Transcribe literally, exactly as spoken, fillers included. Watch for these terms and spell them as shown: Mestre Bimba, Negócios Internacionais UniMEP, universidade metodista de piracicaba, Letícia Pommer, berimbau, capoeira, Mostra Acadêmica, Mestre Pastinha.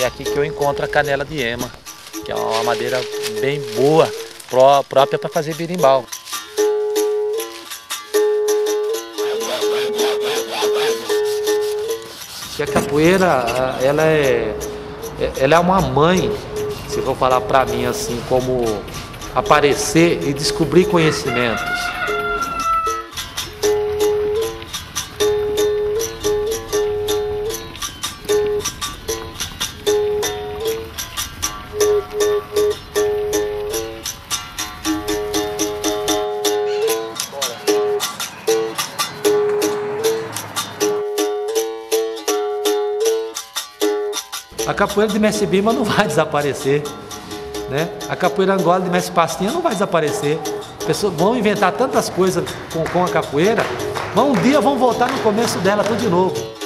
e é aqui que eu encontro a canela de ema, que é uma madeira bem boa, pró própria para fazer berimbau. E a capoeira, ela é, ela é uma mãe, se for falar para mim assim, como aparecer e descobrir conhecimentos. A capoeira de Mestre Bimba não vai desaparecer, né? A capoeira angola de Mestre Pastinha não vai desaparecer. Pessoas vão inventar tantas coisas com, com a capoeira, mas um dia vão voltar no começo dela tudo de novo.